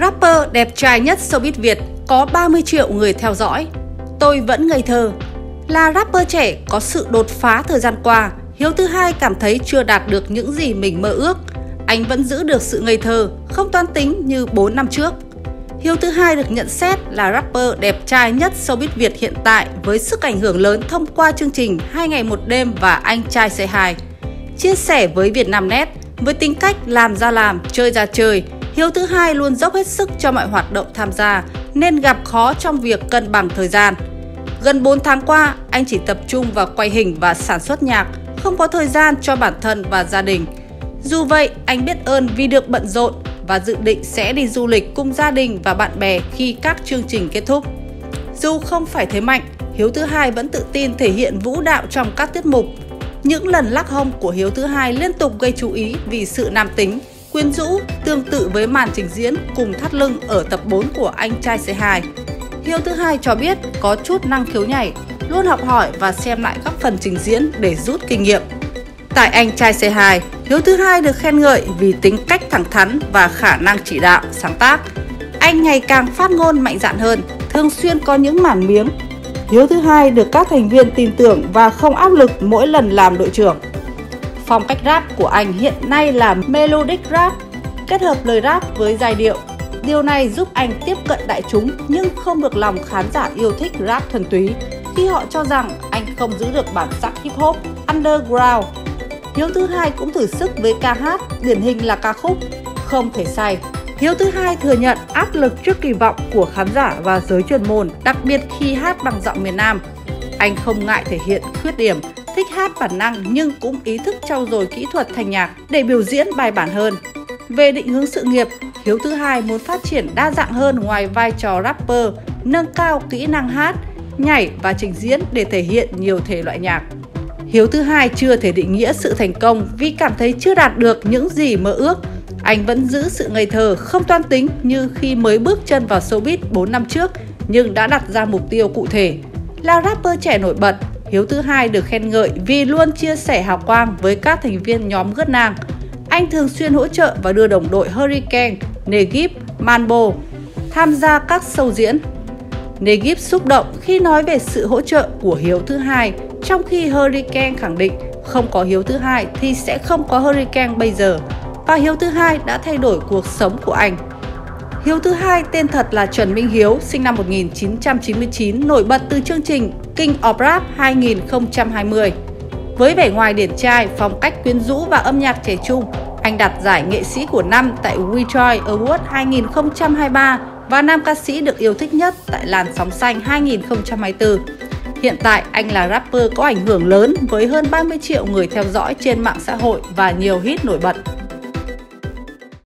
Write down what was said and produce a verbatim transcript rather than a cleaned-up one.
Rapper đẹp trai nhất showbiz Việt có ba mươi triệu người theo dõi. Tôi vẫn ngây thơ. Là rapper trẻ có sự đột phá thời gian qua, Hiếu thứ hai cảm thấy chưa đạt được những gì mình mơ ước. Anh vẫn giữ được sự ngây thơ, không toan tính như bốn năm trước. Hiếu thứ hai được nhận xét là rapper đẹp trai nhất showbiz Việt hiện tại với sức ảnh hưởng lớn thông qua chương trình Hai Ngày Một Đêm và Anh Trai Say Hi. Chia sẻ với VietNamNet, với tính cách làm ra làm, chơi ra chơi, Hiếu thứ hai luôn dốc hết sức cho mọi hoạt động tham gia nên gặp khó trong việc cân bằng thời gian. Gần bốn tháng qua, anh chỉ tập trung vào quay hình và sản xuất nhạc, không có thời gian cho bản thân và gia đình. Dù vậy, anh biết ơn vì được bận rộn và dự định sẽ đi du lịch cùng gia đình và bạn bè khi các chương trình kết thúc. Dù không phải thế mạnh, Hiếu thứ hai vẫn tự tin thể hiện vũ đạo trong các tiết mục. Những lần lắc hông của Hiếu thứ hai liên tục gây chú ý vì sự nam tính, quyến rũ, tương tự với màn trình diễn cùng thắt lưng ở tập bốn của Anh Trai C hai. Hiếu thứ hai cho biết có chút năng khiếu nhảy, luôn học hỏi và xem lại các phần trình diễn để rút kinh nghiệm. Tại Anh Trai C hai, Hiếu thứ hai được khen ngợi vì tính cách thẳng thắn và khả năng chỉ đạo, sáng tác. Anh ngày càng phát ngôn mạnh dạn hơn, thường xuyên có những màn miếng. Hiếu thứ hai được các thành viên tin tưởng và không áp lực mỗi lần làm đội trưởng. Phong cách rap của anh hiện nay là melodic rap, kết hợp lời rap với giai điệu. Điều này giúp anh tiếp cận đại chúng nhưng không được lòng khán giả yêu thích rap thuần túy khi họ cho rằng anh không giữ được bản sắc hip hop underground. Hiếu thứ hai cũng thử sức với ca hát, điển hình là ca khúc Không Thể Say. Hiếu thứ hai thừa nhận áp lực trước kỳ vọng của khán giả và giới chuyên môn, đặc biệt khi hát bằng giọng miền Nam. Anh không ngại thể hiện khuyết điểm, thích hát bản năng nhưng cũng ý thức trau dồi kỹ thuật thành nhạc để biểu diễn bài bản hơn. Về định hướng sự nghiệp, Hiếu thứ hai muốn phát triển đa dạng hơn ngoài vai trò rapper, nâng cao kỹ năng hát, nhảy và trình diễn để thể hiện nhiều thể loại nhạc. Hiếu thứ hai chưa thể định nghĩa sự thành công vì cảm thấy chưa đạt được những gì mơ ước. Anh vẫn giữ sự ngây thơ, không toan tính như khi mới bước chân vào showbiz bốn năm trước nhưng đã đặt ra mục tiêu cụ thể. Là rapper trẻ nổi bật, Hiếu thứ hai được khen ngợi vì luôn chia sẻ hào quang với các thành viên nhóm GERDNANG. Anh thường xuyên hỗ trợ và đưa đồng đội Hurricane, Negav, Manbo tham gia các show diễn. Negav xúc động khi nói về sự hỗ trợ của Hiếu thứ hai, trong khi Hurricane khẳng định không có Hiếu thứ hai thì sẽ không có Hurricane bây giờ, và Hiếu thứ hai đã thay đổi cuộc sống của anh. Hiếu thứ hai tên thật là Trần Minh Hiếu, sinh năm một nghìn chín trăm chín mươi chín, nổi bật từ chương trình King of Rap hai nghìn không trăm hai mươi. Với vẻ ngoài điển trai, phong cách quyến rũ và âm nhạc trẻ trung, anh đạt giải nghệ sĩ của năm tại WeChoice Awards hai nghìn không trăm hai mươi ba và nam ca sĩ được yêu thích nhất tại Làn Sóng Xanh hai nghìn không trăm hai mươi bốn. Hiện tại, anh là rapper có ảnh hưởng lớn với hơn ba mươi triệu người theo dõi trên mạng xã hội và nhiều hit nổi bật.